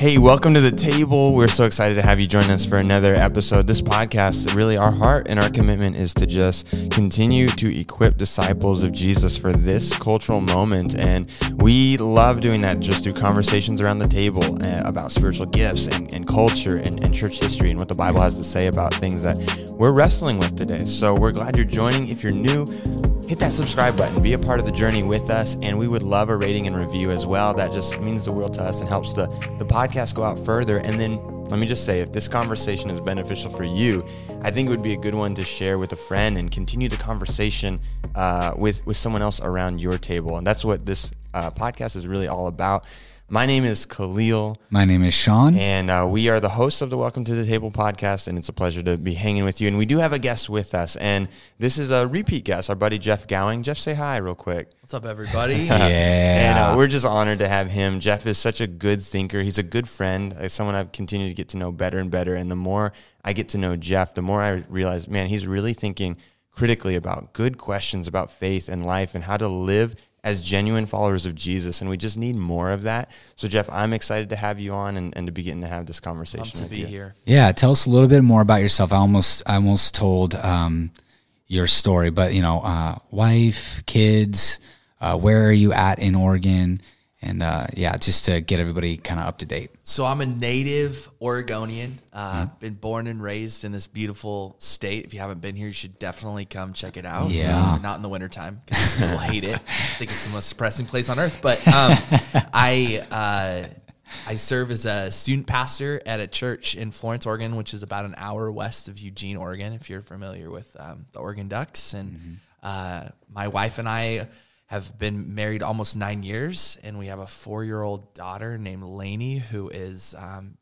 Hey, welcome to the table. We're so excited to have you join us for another episode. This podcast, really our heart and our commitment is to just continue to equip disciples of Jesus for this cultural moment. And we love doing that just through conversations around the table about spiritual gifts and culture and church history and what the Bible has to say about things that we're wrestling with today. So we're glad you're joining. If you're new, hit that subscribe button, be a part of the journey with us, and we would love a rating and review as well. That just means the world to us and helps the podcast go out further. And then let me just say, if this conversation is beneficial for you, I think it would be a good one to share with a friend and continue the conversation with someone else around your table. And that's what this podcast is really all about. My name is Khalil. My name is Sean. And we are the hosts of the Welcome to the Table podcast, and it's a pleasure to be hanging with you. And we do have a guest with us, and this is a repeat guest, our buddy Jeff Gowing. Jeff, say hi real quick. What's up, everybody? And we're just honored to have him. Jeff is such a good thinker. He's a good friend, someone I've continued to get to know better and better. And the more I get to know Jeff, the more I realize, man, he's really thinking critically about good questions about faith and life and how to live as genuine followers of Jesus, and we just need more of that. So, Jeff, I'm excited to have you on and to be getting to have this conversation. Love to with be you. Here. Yeah, tell us a little bit more about yourself. I almost told your story, but you know, wife, kids, where are you at in Oregon, and yeah, just to get everybody kind of up to date. So, I'm a native Oregonian. Been born and raised in this beautiful state. If you haven't been here, you should definitely come check it out. Yeah, not in the wintertime because people hate it. I think it's the most depressing place on earth. But I serve as a student pastor at a church in Florence, Oregon, which is about an hour west of Eugene, Oregon. If you're familiar with the Oregon Ducks, and my wife and I have been married almost 9 years, and we have a 4-year-old daughter named Lainey who is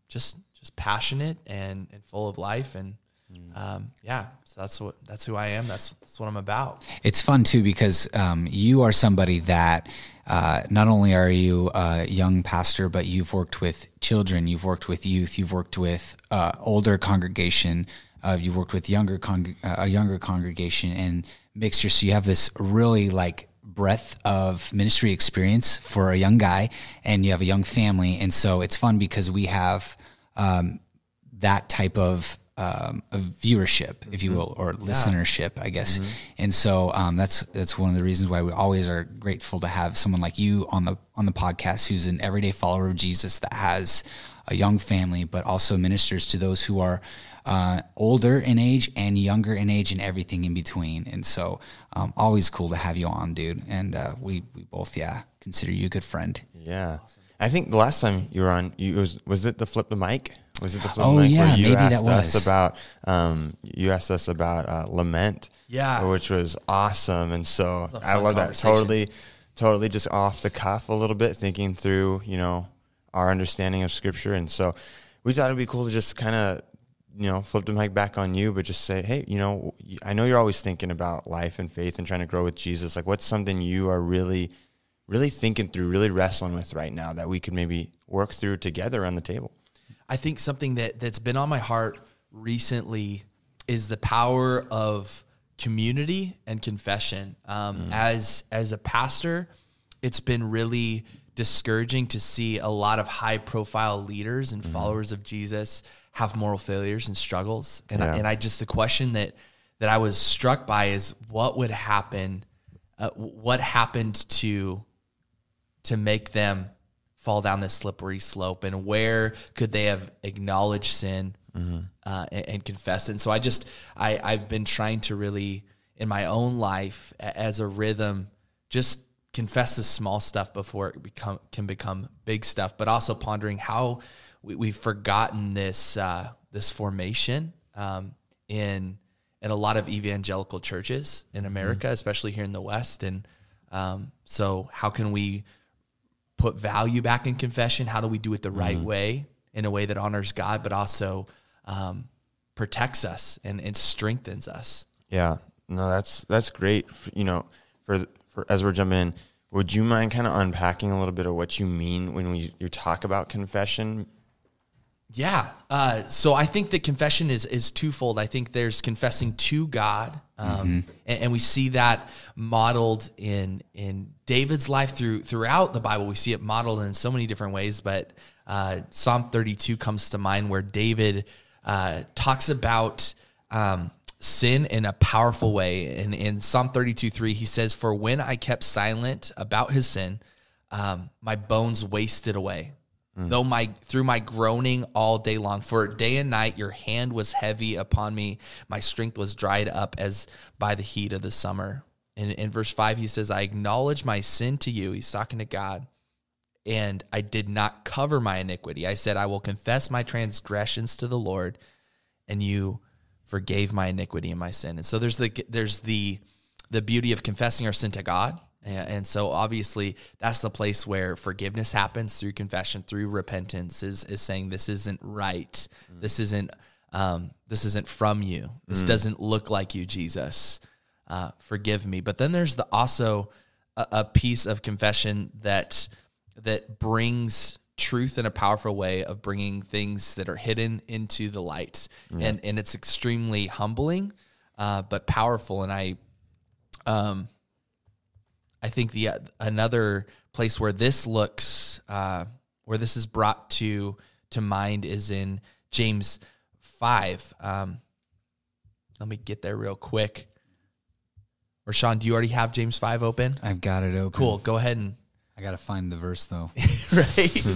just passionate and full of life. And yeah, so that's who I am. That's what I'm about. It's fun too, because you are somebody that not only are you a young pastor, but you've worked with children, you've worked with youth, you've worked with older congregation, you've worked with younger congregation and mixture. So you have this really like breadth of ministry experience for a young guy, and you have a young family. And so it's fun because we have that type of viewership, if you will, or listenership, I guess. And so that's one of the reasons why we always are grateful to have someone like you on the podcast, who's an everyday follower of Jesus that has a young family, but also ministers to those who are older in age and younger in age and everything in between. And so always cool to have you on, dude. And we both, consider you a good friend. Yeah. Awesome. I think the last time you were on, was it the Flip the Mic? Was it the Flip the Mic where you asked us about lament? Yeah, which was awesome. And so I love that. Totally just off the cuff a little bit, thinking through, you know, our understanding of Scripture. And so we thought it'd be cool to just kind of, you know, flip the mic back on you, but just say, hey, you know, I know you're always thinking about life and faith and trying to grow with Jesus. Like, what's something you are really thinking through, really wrestling with right now that we could maybe work through together on the table? I think something that's been on my heart recently is the power of community and confession. As a pastor, it's been really discouraging to see a lot of high profile leaders and followers of Jesus have moral failures and struggles. And the question that I was struck by is what happened to make them fall down this slippery slope, and where could they have acknowledged sin and confessed it? And so I've been trying to really, in my own life as a rhythm, just confess the small stuff before it can become big stuff, but also pondering how we've forgotten this formation in a lot of evangelical churches in America, especially here in the West. And so how can we put value back in confession? How do we do it the right way, in a way that honors God, but also protects us and strengthens us? Yeah, no, that's great. You know, for as we're jumping in, would you mind kind of unpacking a little bit of what you mean when you talk about confession? Yeah. So I think that confession is twofold. I think there's confessing to God, and we see that modeled in David's life throughout the Bible. We see it modeled in so many different ways, but Psalm 32 comes to mind, where David talks about sin in a powerful way. And in Psalm 32:3, he says, "For when I kept silent about his sin, my bones wasted away. Though through my groaning all day long, for day and night your hand was heavy upon me. My strength was dried up as by the heat of the summer." And in verse 5, he says, "I acknowledge my sin to you." He's talking to God. "And I did not cover my iniquity. I said, I will confess my transgressions to the Lord, and you forgave my iniquity and my sin." And so there's the beauty of confessing our sin to God. And so obviously that's the place where forgiveness happens, through confession, through repentance, is saying, this isn't right. This isn't from you. This doesn't look like you, Jesus. Forgive me. But then there's also a piece of confession that brings truth in a powerful way, of bringing things that are hidden into the light. Yeah. And it's extremely humbling, but powerful. And I think another place where this looks, where this is brought to mind, is in James 5. Let me get there real quick. Or Sean, do you already have James 5 open? I've got it open. Cool. Go ahead and. I got to find the verse though. Right.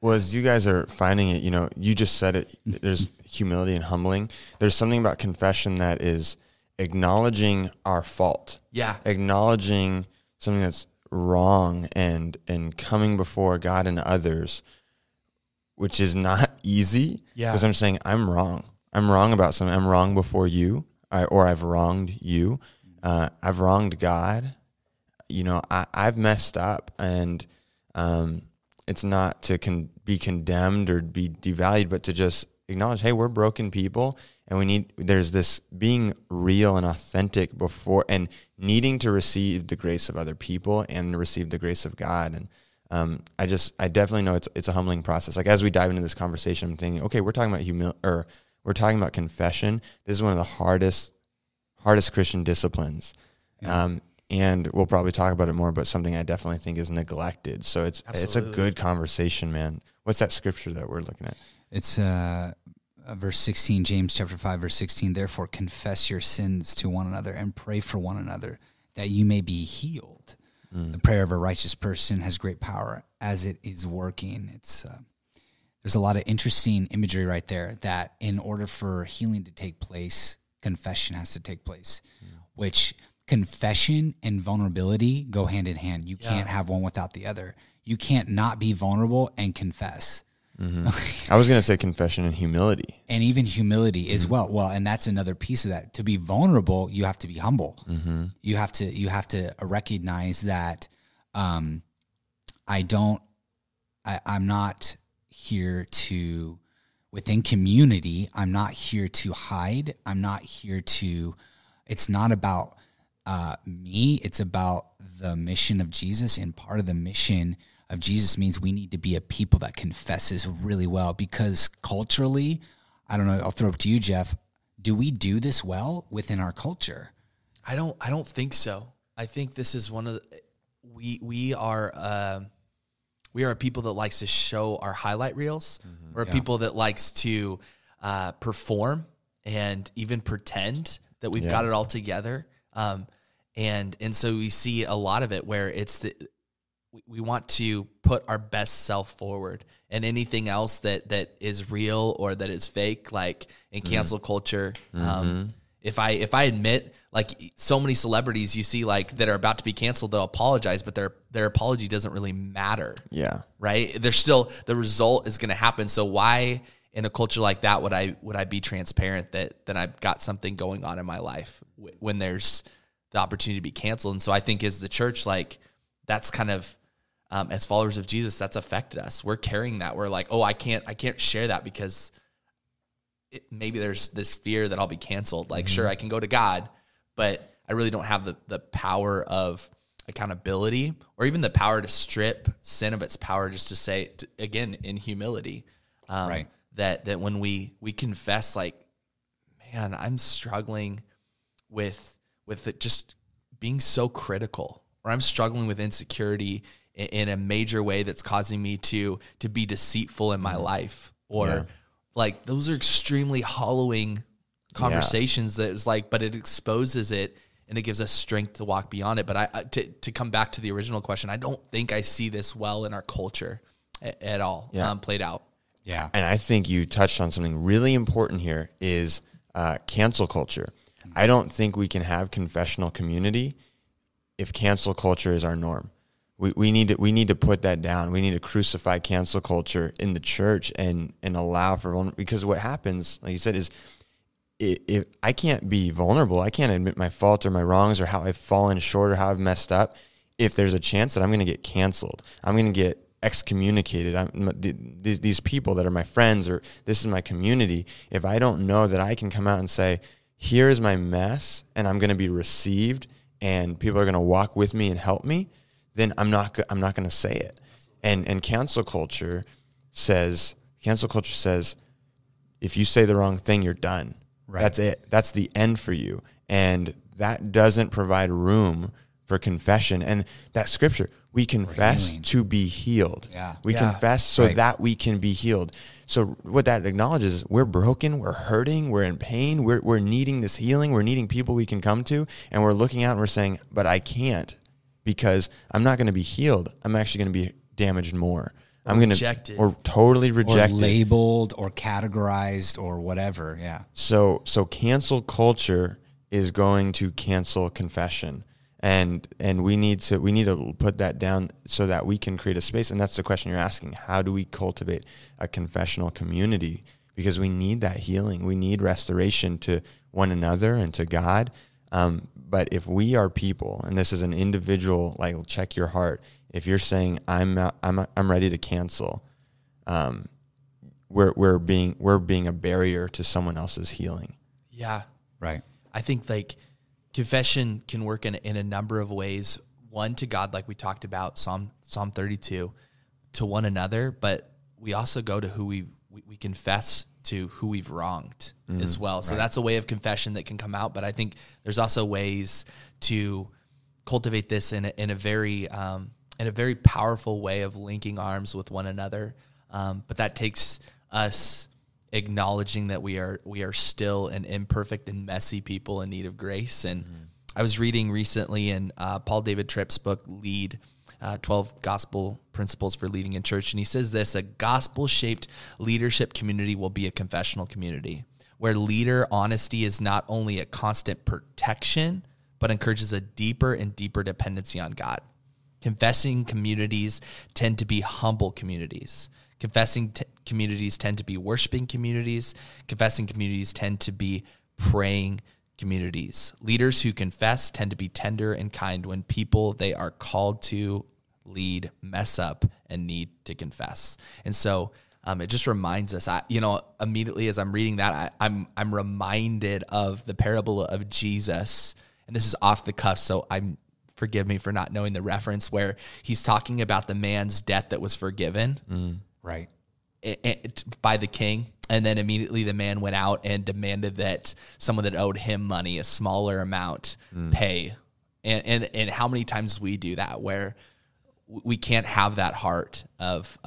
Well, as you guys are finding it, you just said it, there's humility and humbling. There's something about confession that is acknowledging our fault. Yeah. Acknowledging something that's wrong and coming before God and others, which is not easy. Yeah. Because I'm saying I'm wrong. I'm wrong about something. I'm wrong before you, or I've wronged you. I've wronged God. I've messed up, and it's not to be condemned or be devalued, but to just acknowledge, hey, we're broken people, and there's this being real and authentic before, and needing to receive the grace of other people and receive the grace of God. And I definitely know it's a humbling process. Like, as we dive into this conversation, I'm thinking, okay, we're talking about we're talking about confession. This is one of the hardest Christian disciplines. Yeah. And we'll probably talk about it more, but something I definitely think is neglected. So it's a good conversation, man. What's that scripture that we're looking at? It's verse 16, James chapter 5, verse 16. "Therefore confess your sins to one another and pray for one another, that you may be healed. The prayer of a righteous person has great power as it is working." There's a lot of interesting imagery right there, that in order for healing to take place, confession has to take place, which... confession and vulnerability go hand in hand. You can't have one without the other. You can't not be vulnerable and confess. I was going to say confession and humility. And even humility as well. Well, and that's another piece of that. To be vulnerable, you have to be humble. You have to recognize that I'm not here to, within community, I'm not here to hide. I'm not here to, it's not about me, it's about the mission of Jesus. And part of the mission of Jesus means we need to be a people that confesses really well, because culturally, I don't know, I'll throw it to you, Jeff. Do we do this well within our culture? I don't think so. I think this is one of the, we are a people that likes to show our highlight reels. We're a people that likes to perform and even pretend that we've got it all together. And so we see a lot of it where we want to put our best self forward, and anything else that is real or that is fake, like in cancel culture. If I admit, like, so many celebrities you see, like, that are about to be canceled, they'll apologize, but their apology doesn't really matter. Yeah. Right. There's still, the result is going to happen. So why, in a culture like that, would I be transparent that I've got something going on in my life when there's the opportunity to be canceled? And so I think as the church, like, that's kind of, as followers of Jesus, that's affected us. We're carrying that. We're like, oh, I can't share that because maybe there's this fear that I'll be canceled. Like, sure, I can go to God, but I really don't have the power of accountability or even the power to strip sin of its power, just to say, again, in humility, right. that when we confess, like, man, I'm struggling with it just being so critical, or I'm struggling with insecurity in a major way that's causing me to be deceitful in my life, or like, those are extremely hollowing conversations that is like, but it exposes it and it gives us strength to walk beyond it. But to come back to the original question, I don't think I see this well in our culture at all played out. Yeah. And I think you touched on something really important here is cancel culture. I don't think we can have confessional community if cancel culture is our norm. We need to put that down. We need to crucify cancel culture in the church and allow for vulnerability. Because what happens, like you said, is if I can't be vulnerable, I can't admit my faults or my wrongs or how I've fallen short or how I've messed up. If there's a chance that I'm going to get canceled, I'm going to get excommunicated. These people that are my friends or this is my community. If I don't know that I can come out and say, here is my mess and I'm going to be received and people are going to walk with me and help me, then I'm not going to say it. And cancel culture says, if you say the wrong thing, you're done. Right. That's it. That's the end for you. And that doesn't provide room for confession. And that scripture, we confess to be healed. Yeah. We confess so that we can be healed. So what that acknowledges is we're broken, we're hurting, we're in pain, we're needing this healing, we're needing people we can come to, and we're looking out and we're saying, but I can't, because I'm not going to be healed. I'm actually going to be damaged more. I'm going to, or totally rejected, or labeled, or categorized, or whatever. Yeah. So cancel culture is going to cancel confession, and we need to put that down so that we can create a space. And that's the question you're asking: how do we cultivate a confessional community? Because we need that healing, we need restoration to one another and to God. But if we are people, and this is an individual, like, check your heart. If you're saying I'm ready to cancel, we're being a barrier to someone else's healing. Yeah, right. I think, like, confession can work in a number of ways. One, to God, like we talked about, Psalm 32, to one another. But we also go to who we confess to, who we've wronged as well. So that's a way of confession that can come out. But I think there's also ways to cultivate this in a very powerful way of linking arms with one another. But that takes us acknowledging that we are still an imperfect and messy people in need of grace. And I was reading recently in Paul David Tripp's book, Lead, 12 Gospel Principles for Leading in Church. And he says this: a gospel-shaped leadership community will be a confessional community where leader honesty is not only a constant protection, but encourages a deeper and deeper dependency on God. Confessing communities tend to be humble communities. Confessing communities tend to be worshiping communities. Confessing communities tend to be praying communities. Leaders who confess tend to be tender and kind when people they are called to lead mess up and need to confess. And so it just reminds us, immediately as I'm reading that, I'm reminded of the parable of Jesus. And this is off the cuff, so forgive me for not knowing the reference, where he's talking about the man's debt that was forgiven by the king. And then immediately the man went out and demanded that someone that owed him money, a smaller amount, pay. And how many times we do that, where we can't have that heart of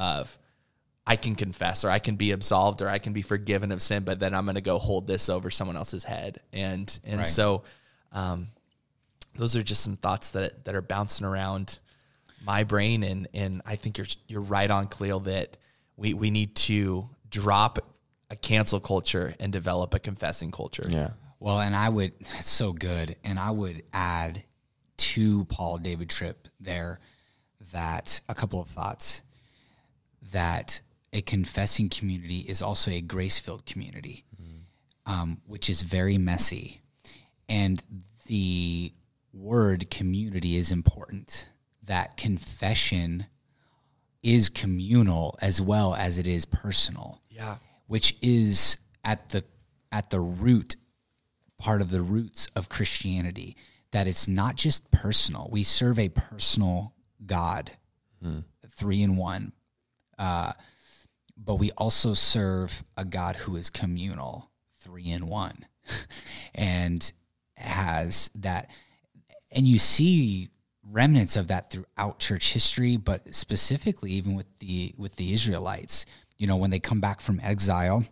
I can confess, or I can be absolved, or I can be forgiven of sin, but then I'm going to go hold this over someone else's head. And so... those are just some thoughts that are bouncing around my brain, and I think you're right on, Khalil, that we need to drop a cancel culture and develop a confessing culture. Yeah. Well, that's so good. And I would add to Paul David Tripp there that a couple of thoughts, that a confessing community is also a grace-filled community, which is very messy. And the word community is important, that confession is communal as well as it is personal, which is at the root, part of the roots of Christianity, that it's not just personal. We serve a personal God, three in one, but we also serve a God who is communal, three in one, and has that. And you see remnants of that throughout church history, but specifically even with the Israelites. You know, when they come back from exile,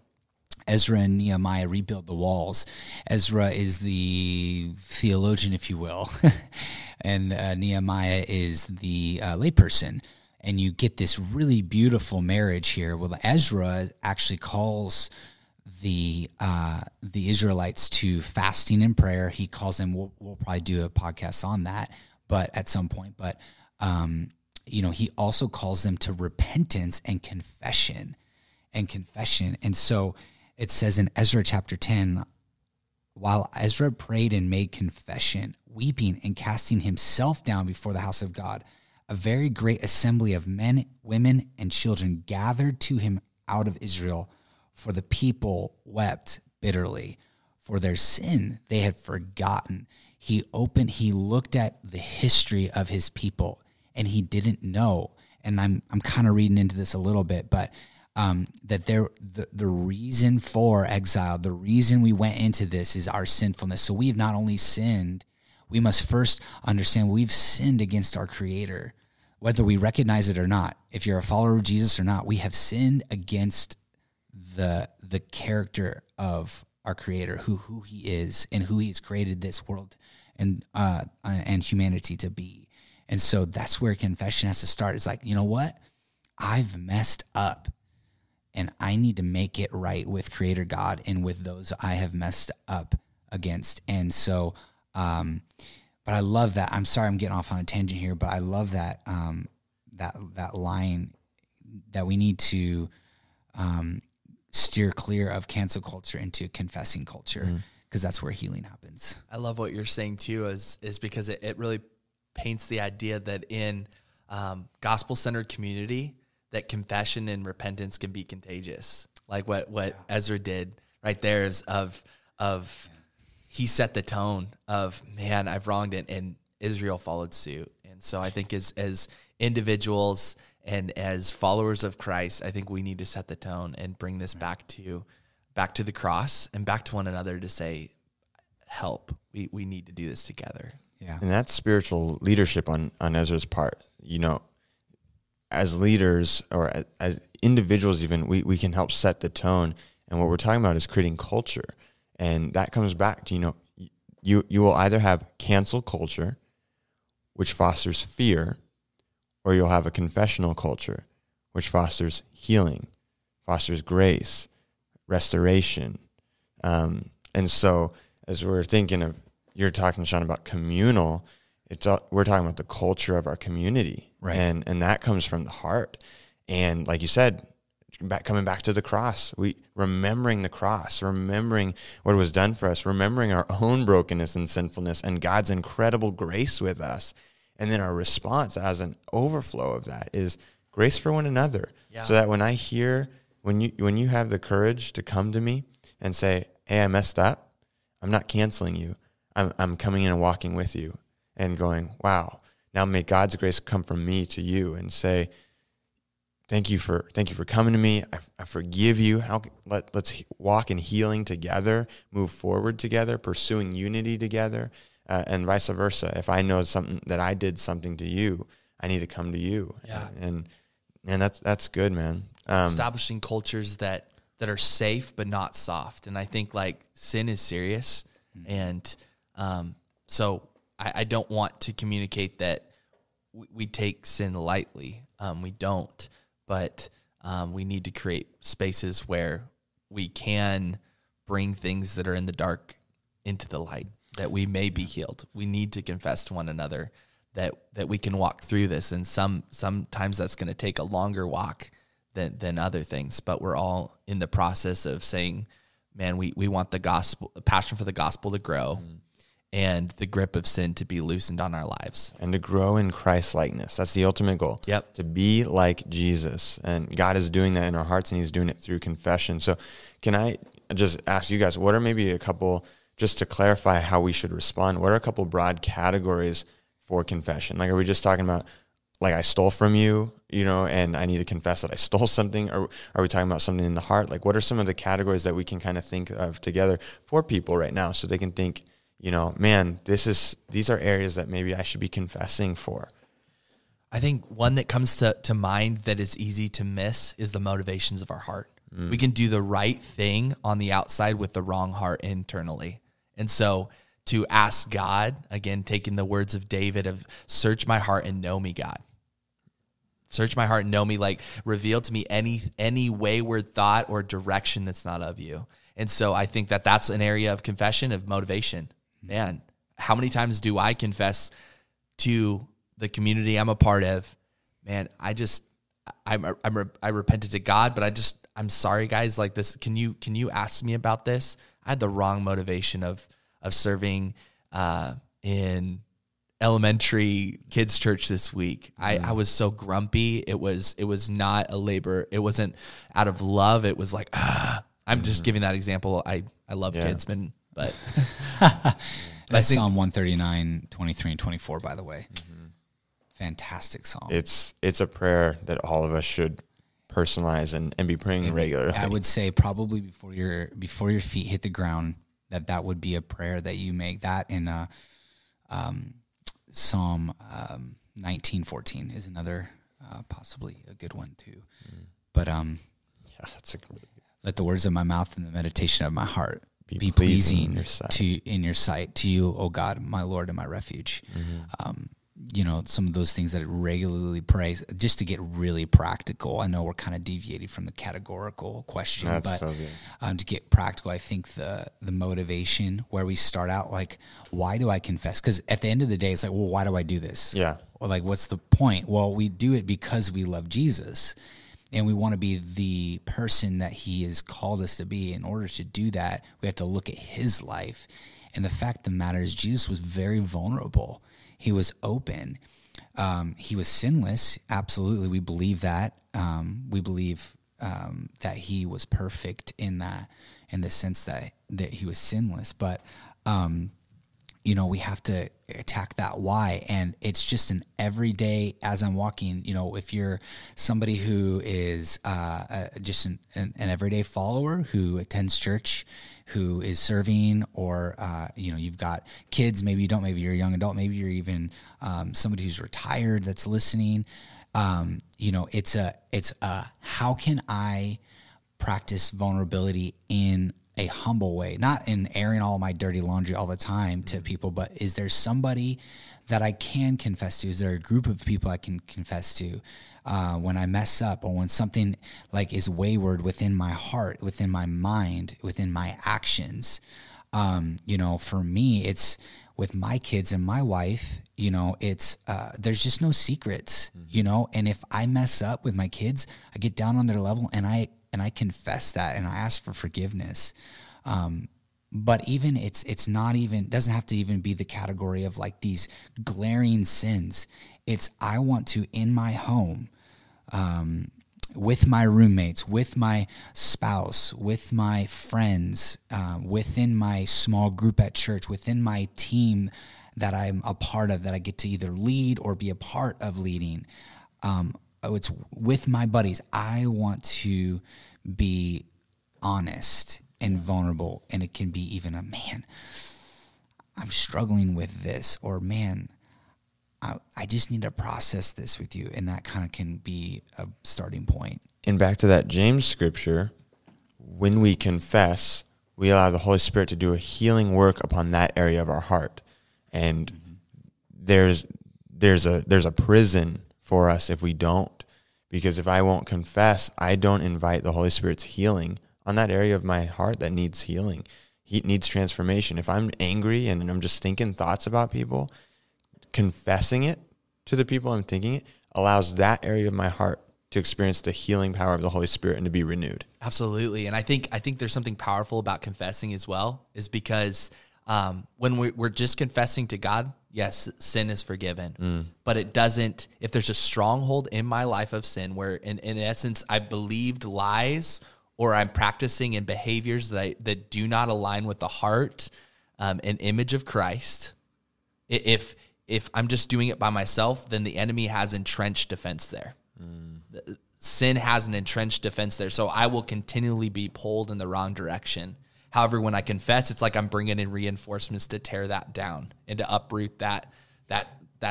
Ezra and Nehemiah rebuild the walls. Ezra is the theologian, if you will, and Nehemiah is the layperson. And you get this really beautiful marriage here. Well, Ezra actually calls the Israelites to fasting and prayer. He calls them. We'll probably do a podcast on that, but at some point. But you know, he also calls them to repentance and confession, And so it says in Ezra chapter 10, while Ezra prayed and made confession, weeping and casting himself down before the house of God, a very great assembly of men, women, and children gathered to him out of Israel, for the people wept bitterly for their sin they had forgotten. He looked at the history of his people, and he didn't know. And I'm kind of reading into this a little bit, but that the reason for exile, the reason we went into this, is our sinfulness. So we've not only sinned, we must first understand we've sinned against our Creator, whether we recognize it or not. If you're a follower of Jesus or not, we have sinned against the character of our Creator, who He is, and who He's created this world and humanity to be. And so that's where confession has to start. It's like, you know what? I've messed up, and I need to make it right with Creator God and with those I have messed up against. And so, but I love that. I'm sorry I'm getting off on a tangent here, but I love that that line that we need to steer clear of cancel culture into confessing culture, because that's where healing happens. I love what you're saying too, is because it really paints the idea that in gospel-centered community, that confession and repentance can be contagious. Like what Ezra did right there is of he set the tone of, man, I've wronged it, and Israel followed suit. And so I think as individuals and as followers of Christ, I think we need to set the tone and bring this back to the cross and back to one another to say, help. We need to do this together. Yeah. And that's spiritual leadership on Ezra's part. You know, as leaders or as individuals even, we can help set the tone. And what we're talking about is creating culture. And that comes back to, you know, you will either have cancel culture, which fosters fear, or you'll have a confessional culture, which fosters healing, fosters grace, restoration. And so as we're thinking of, you're talking, Sean, about communal, we're talking about the culture of our community, right? And that comes from the heart. And like you said, coming back to the cross, remembering the cross, remembering what was done for us, remembering our own brokenness and sinfulness and God's incredible grace with us. And then our response as an overflow of that is grace for one another. Yeah. So that when you have the courage to come to me and say, hey, I messed up, I'm not canceling you. I'm coming in and walking with you and going, wow, now may God's grace come from me to you and say, thank you for coming to me. I forgive you. Let's walk in healing together, move forward together, pursuing unity together, and vice versa. If I know something that I did something to you, I need to come to you. Yeah. And that's good, man. Establishing cultures that are safe but not soft. And I think like sin is serious, and so I don't want to communicate that we take sin lightly. We don't, but we need to create spaces where we can bring things that are in the dark into the light, that we may be healed. We need to confess to one another that we can walk through this. And sometimes that's going to take a longer walk than other things, but we're all in the process of saying, man, we want the gospel, a passion for the gospel to grow. Mm-hmm. And the grip of sin to be loosened on our lives. And to grow in Christ-likeness. That's the ultimate goal. Yep. To be like Jesus. And God is doing that in our hearts, and He's doing it through confession. So can I just ask you guys, what are maybe a couple just to clarify how we should respond, what are a couple broad categories for confession? Like, are we just talking about, like, I stole from you, you know, and I need to confess that I stole something? Or are we talking about something in the heart? Like, what are some of the categories that we can kind of think of together for people right now, so they can think, you know, man, these are areas that maybe I should be confessing for? I think one that comes to mind that is easy to miss is the motivations of our heart. Mm. We can do the right thing on the outside with the wrong heart internally. And so to ask God, again, taking the words of David of search my heart and know me, God. Search my heart and know me, like reveal to me any wayward thought or direction that's not of you. And so I think that that's an area of confession, of motivation. Man, how many times do I confess to the community I'm a part of, man, I repented to God, but I'm sorry, guys, like this, can you ask me about this? I had the wrong motivation of serving in elementary kids church this week. I was so grumpy. It was not a labor. It wasn't out of love. It was like, I'm just giving that example. I love kids, but that's Psalm 139, 23 and 24, by the way. Mm-hmm. Fantastic psalm. It's a prayer that all of us should personalize and be praying regularly. I would say probably before your feet hit the ground, that would be a prayer that you make. That in Psalm 19:14 is another possibly a good one too. Mm. But that's a good. Let the words of my mouth and the meditation of my heart be pleasing in your sight to you, O God, my Lord and my refuge. Mm-hmm. You know, some of those things that it regularly prays, just to get really practical. I know we're kind of deviated from the categorical question, to get practical, I think the motivation where we start out, like, why do I confess? Because at the end of the day, it's like, well, why do I do this? Yeah. Or like, what's the point? Well, we do it because we love Jesus and we want to be the person that he has called us to be. In order to do that, we have to look at his life. And the fact of the matter is, Jesus was very vulnerable. He was open. He was sinless. Absolutely. We believe that. We believe that he was perfect in the sense that he was sinless. But, you know, we have to attack that why. And it's just an everyday, as I'm walking, you know, if you're somebody who is just an everyday follower who attends church, who is serving, or, you know, you've got kids, maybe you don't, maybe you're a young adult, maybe you're even somebody who's retired that's listening. You know, it's a, how can I practice vulnerability in a humble way, not in airing all my dirty laundry all the time to people, but is there somebody that I can confess to? Is there a group of people I can confess to when I mess up, or when something like is wayward within my heart, within my mind, within my actions? You know, for me, it's with my kids and my wife, you know, it's, there's just no secrets, you know, and if I mess up with my kids, I get down on their level and I confess that and I ask for forgiveness. But even it's not even, doesn't have to even be the category of like these glaring sins. It's, I want to, in my home, with my roommates, with my spouse, with my friends, within my small group at church, within my team that I'm a part of, that I get to either lead or be a part of leading, it's with my buddies. I want to be honest and vulnerable. And it can be even a, man, I'm struggling with this, or man, I just need to process this with you. And that kind of can be a starting point. And back to that James scripture, when we confess, we allow the Holy Spirit to do a healing work upon that area of our heart. And there's a prison for us if we don't, because if I won't confess, I don't invite the Holy Spirit's healing on that area of my heart that needs healing. He needs transformation. If I'm angry and I'm just thinking thoughts about people, confessing it to the people I'm thinking it allows that area of my heart to experience the healing power of the Holy Spirit and to be renewed. Absolutely. And I think there's something powerful about confessing as well, is because when we're just confessing to God, yes, sin is forgiven, but it doesn't, if there's a stronghold in my life of sin where in essence I believed lies, or I'm practicing in behaviors that do not align with the heart, an image of Christ. If I'm just doing it by myself, then the enemy has entrenched defense there. Mm. Sin has an entrenched defense there. So I will continually be pulled in the wrong direction. However, when I confess, it's like I'm bringing in reinforcements to tear that down and to uproot that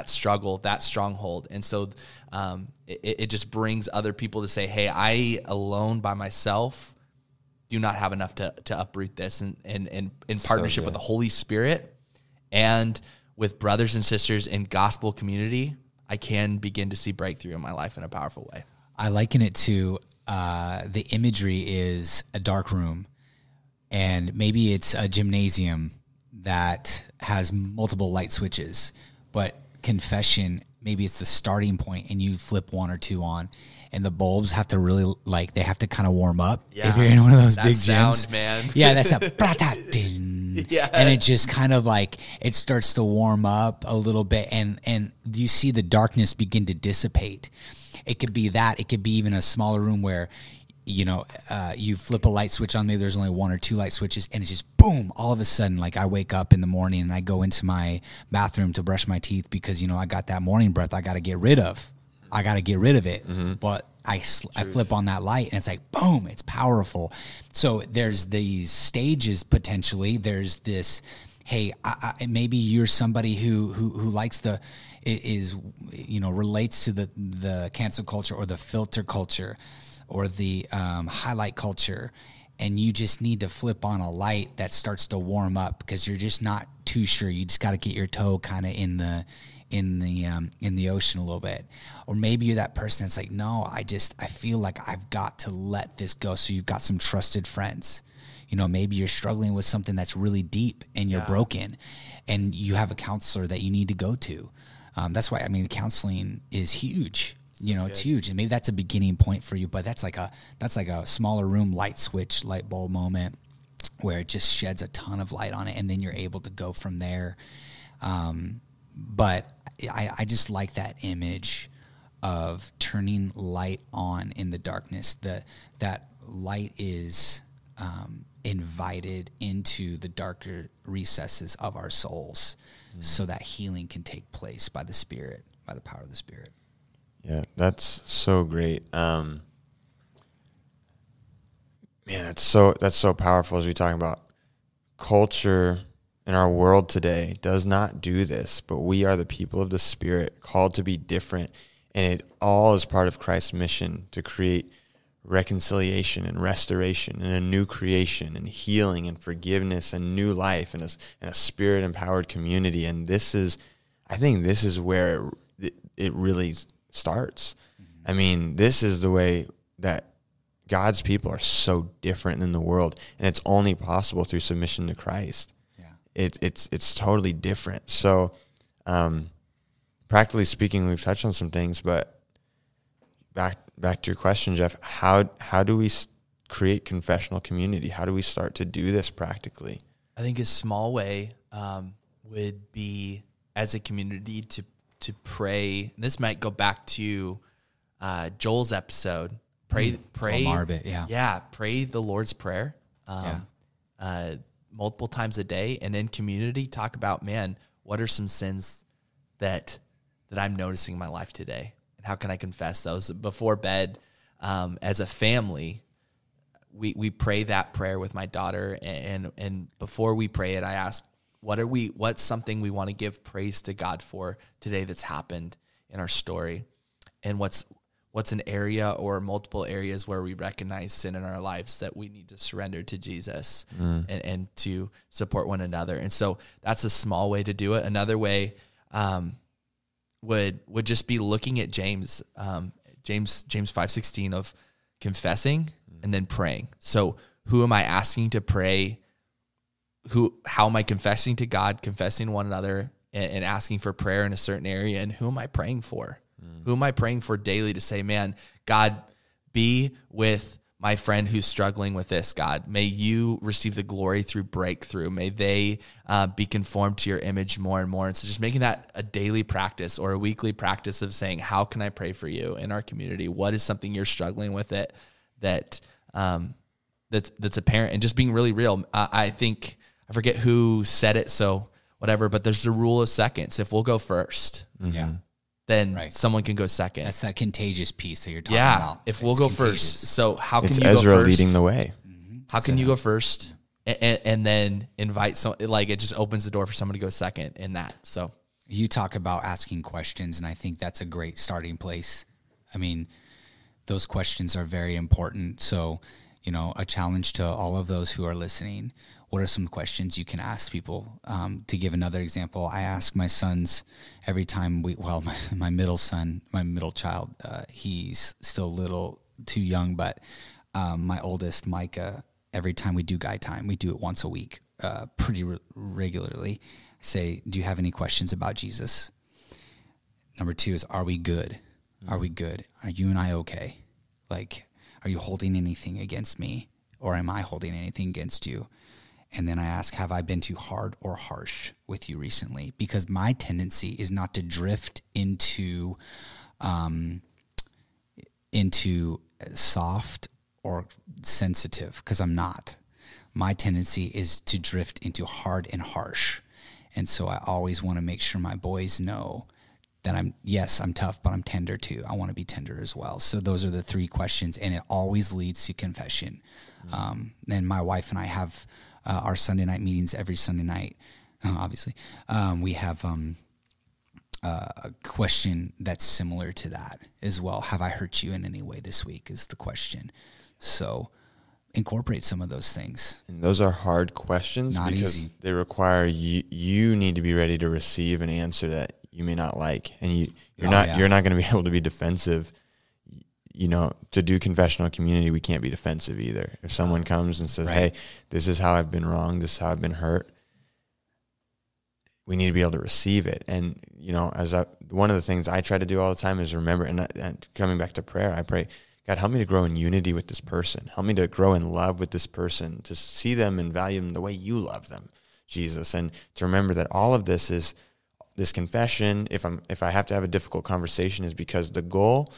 struggle, that stronghold. And so it just brings other people to say, hey, I alone by myself do not have enough to uproot this. And in partnership with the Holy Spirit and with brothers and sisters in gospel community, I can begin to see breakthrough in my life in a powerful way. I liken it to the imagery is a dark room, and maybe it's a gymnasium that has multiple light switches, but confession, maybe it's the starting point and you flip one or two on, and the bulbs have to really, like, they have to kind of warm up. Yeah. If you're in one of those big gyms, man. Yeah, that's a ding. Yeah. And it just kind of like, it starts to warm up a little bit, and you see the darkness begin to dissipate. It could be that. It could be even a smaller room where, you know, you flip a light switch on. Maybe there's only one or two light switches, and it's just boom, all of a sudden, like, I wake up in the morning and I go into my bathroom to brush my teeth because, you know, I got that morning breath I got to get rid of. I got to get rid of it. Mm-hmm. But I flip on that light and it's like, boom, it's powerful. So there's these stages potentially. There's this, hey, maybe you're somebody who likes the, is, you know, relates to the cancel culture or the filter culture or the highlight culture, and you just need to flip on a light that starts to warm up because you're just not too sure. You just got to get your toe kind of in the ocean a little bit. Or maybe you're that person that's like, no, I feel like I've got to let this go. So you've got some trusted friends. You know, maybe you're struggling with something that's really deep and you're broken, and you have a counselor that you need to go to. That's why, I mean, counseling is huge. You know, it's huge. And maybe that's a beginning point for you, but that's like a smaller room light switch, light bulb moment where it just sheds a ton of light on it, and then you're able to go from there. But I just like that image of turning light on in the darkness. That light is invited into the darker recesses of our souls, so that healing can take place by the Spirit, by the power of the Spirit. Yeah, that's so great. Man, that's so powerful as we talk about culture in our world today does not do this, but we are the people of the Spirit called to be different, and it all is part of Christ's mission to create reconciliation and restoration and a new creation and healing and forgiveness and new life and a Spirit-empowered community. And I think this is where it really starts. Mm-hmm. I mean, this is the way that God's people are so different than the world, and it's only possible through submission to Christ. Yeah. It's totally different. So, practically speaking, we've touched on some things, but back to your question, Jeff, how do we create confessional community? How do we start to do this practically? I think a small way would be as a community to pray. And this might go back to Joel's episode. Pray, Marbit, yeah. Pray the Lord's Prayer multiple times a day, and in community, talk about, man, what are some sins that I'm noticing in my life today, and how can I confess those before bed? As a family, we pray that prayer with my daughter, and before we pray it, I ask, what's something we want to give praise to God for today that's happened in our story? And what's an area or multiple areas where we recognize sin in our lives that we need to surrender to Jesus and to support one another? And so that's a small way to do it. Another way would just be looking at James 5:16 of confessing and then praying. So who am I asking to pray? How am I confessing to God, confessing to one another, and asking for prayer in a certain area? And who am I praying for? Mm. Who am I praying for daily to say, man, God, be with my friend who's struggling with this, God. May you receive the glory through breakthrough. May they be conformed to your image more and more. And so just making that a daily practice or a weekly practice of saying, how can I pray for you in our community? What is something you're struggling with that's apparent? And just being really real. I think... I I forget who said it, so whatever, but there's the rule of seconds. If we'll go first, then someone can go second. That's that contagious piece that you're talking about. If we'll go first. So how can you Ezra go first? Leading the way. How can you go first and then invite some, like it just opens the door for someone to go second in that. So you talk about asking questions, and I think that's a great starting place. I mean, those questions are very important. So, you know, a challenge to all of those who are listening, what are some questions you can ask people? To give another example, I ask my sons every time my middle child, he's still little, too young, but my oldest, Micah, every time we do guy time, we do it once a week, pretty regularly. I say, do you have any questions about Jesus? Number two is, are we good? Are we good? Are you and I okay? Like, are you holding anything against me, or am I holding anything against you? And then I ask, have I been too hard or harsh with you recently? Because my tendency is not to drift into soft or sensitive, because I'm not. My tendency is to drift into hard and harsh. And so I always want to make sure my boys know that I'm tough, but I'm tender too. I want to be tender as well. So those are the three questions, and it always leads to confession. And my wife and I have our Sunday night meetings every Sunday night, obviously. We have a question that's similar to that as well. Have I hurt you in any way this week is the question. So incorporate some of those things. And those are hard questions. Not because easy. They require you need to be ready to receive an answer that you may not like, and you're not going to be able to be defensive. You know, to do confessional community, we can't be defensive either. If someone comes and says, hey, this is how I've been wrong, this is how I've been hurt, we need to be able to receive it. And, you know, one of the things I try to do all the time is remember, and coming back to prayer, I pray, God, help me to grow in unity with this person. Help me to grow in love with this person, to see them and value them the way you love them, Jesus. And to remember that all of this is, this confession, if I have to have a difficult conversation, is because the goal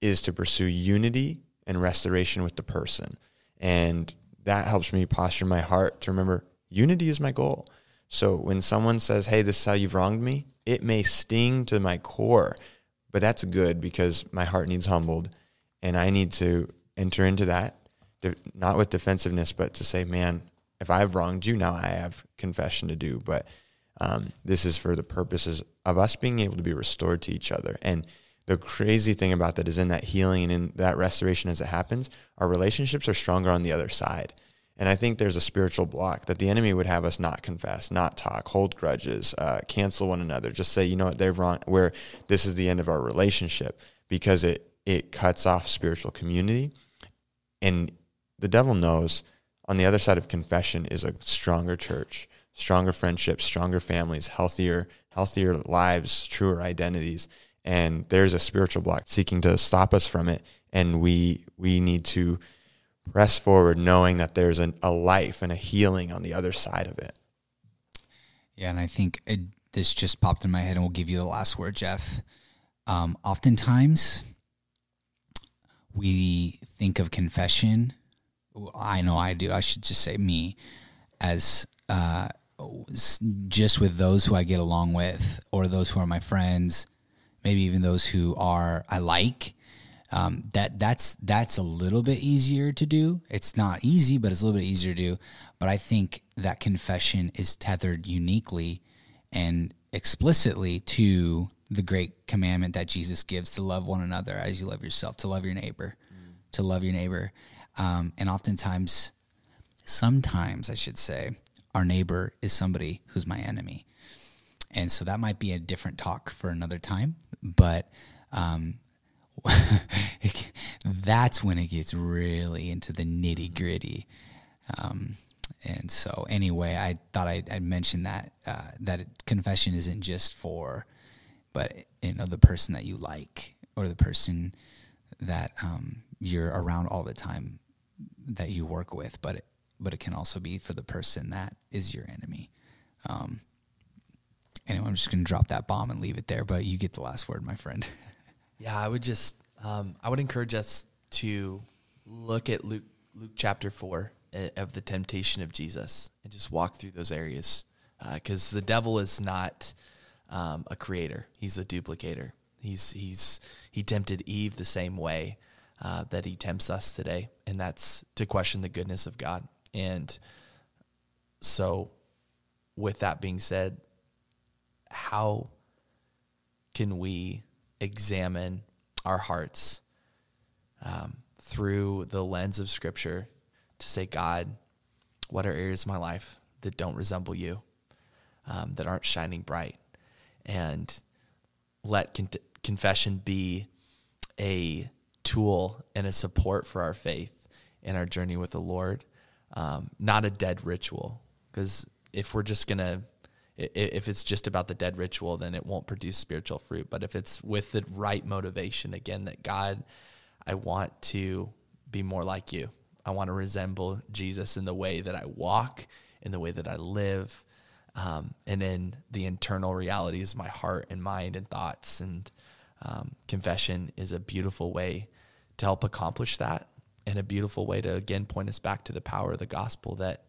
is to pursue unity and restoration with the person. And that helps me posture my heart to remember unity is my goal. So when someone says, hey, this is how you've wronged me, it may sting to my core, but that's good because my heart needs humbled, and I need to enter into that, not with defensiveness, but to say, man, if I've wronged you, now I have confession to do. But this is for the purposes of us being able to be restored to each other. And the crazy thing about that is, in that healing and in that restoration as it happens, our relationships are stronger on the other side. And I think there's a spiritual block that the enemy would have us not confess, not talk, hold grudges, cancel one another, just say, you know what, they're wrong, where this is the end of our relationship, because it cuts off spiritual community. And the devil knows on the other side of confession is a stronger church, stronger friendships, stronger families, healthier lives, truer identities. And there's a spiritual block seeking to stop us from it. And we need to press forward knowing that there's a life and a healing on the other side of it. Yeah, and I think this just popped in my head, and we'll give you the last word, Jeff. Oftentimes, we think of confession, I know I do, I should just say me, as... just with those who I get along with, or those who are my friends, maybe even those who are I like. That's a little bit easier to do. It's not easy, but it's a little bit easier to do. But I think that confession is tethered uniquely and explicitly to the great commandment that Jesus gives, to love one another as you love yourself, to love your neighbor, and sometimes I should say, our neighbor is somebody who's my enemy. And so that might be a different talk for another time, but that's when it gets really into the nitty gritty. And so anyway, I thought I'd mention that confession isn't just for, but you know, the person that you like, or the person that you're around all the time that you work with, but it can also be for the person that is your enemy. Anyway, I'm just going to drop that bomb and leave it there, but you get the last word, my friend. Yeah, I would just, I would encourage us to look at Luke chapter 4 of the temptation of Jesus and just walk through those areas, because the devil is not a creator. He's a duplicator. He tempted Eve the same way that he tempts us today, and that's to question the goodness of God. And so with that being said, how can we examine our hearts through the lens of Scripture to say, God, what are areas of my life that don't resemble you, that aren't shining bright? And let confession be a tool and a support for our faith and our journey with the Lord, not a dead ritual. Because if it's just about the dead ritual, then it won't produce spiritual fruit. But if it's with the right motivation, again, that God, I want to be more like you. I want to resemble Jesus in the way that I walk, in the way that I live, and in the internal realities of my heart and mind and thoughts. And confession is a beautiful way to help accomplish that, and a beautiful way to, again, point us back to the power of the gospel, that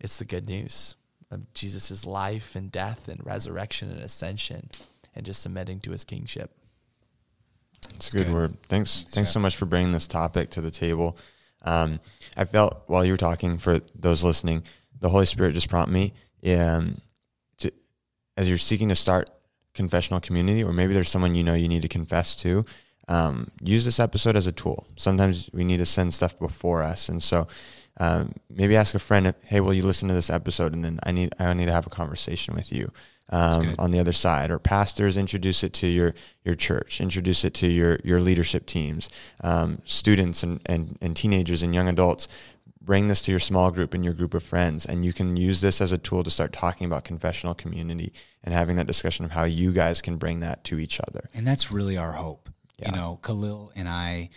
it's the good news of Jesus' life and death and resurrection and ascension, and just submitting to his kingship. It's a good word. Thanks so much for bringing this topic to the table. I felt while you were talking, for those listening, the Holy Spirit just prompted me, as you're seeking to start confessional community, or maybe there's someone you need to confess to, use this episode as a tool. Sometimes we need to send stuff before us. And so maybe ask a friend, hey, will you listen to this episode? And then I need to have a conversation with you on the other side. Or pastors, introduce it to your church, introduce it to your leadership teams, students and teenagers and young adults. Bring this to your small group and your group of friends, and you can use this as a tool to start talking about confessional community and having that discussion of how you guys can bring that to each other. And that's really our hope. Yeah. Khalil and I,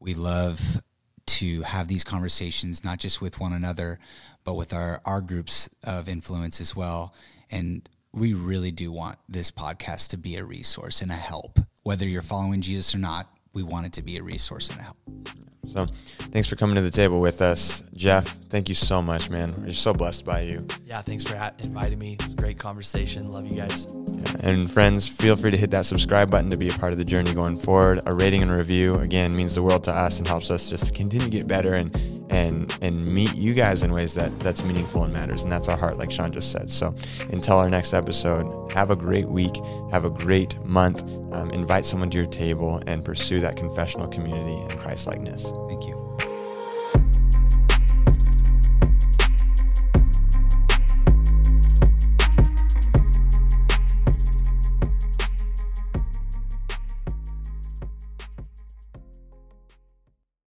we love to have these conversations, not just with one another, but with our groups of influence as well. And we really do want this podcast to be a resource and a help. Whether you're following Jesus or not, we want it to be a resource and a help. So thanks for coming to the table with us, Jeff. Thank you so much, man. We're just so blessed by you. Yeah, thanks for inviting me. It's a great conversation. Love you guys. Yeah. And friends, feel free to hit that subscribe button to be a part of the journey going forward. A rating and review, again, means the world to us and helps us just to continue to get better and meet you guys in ways that's meaningful and matters. And that's our heart, like Sean just said. So until our next episode, have a great week. Have a great month. Invite someone to your table and pursue that confessional community and Christ-likeness. Thank you.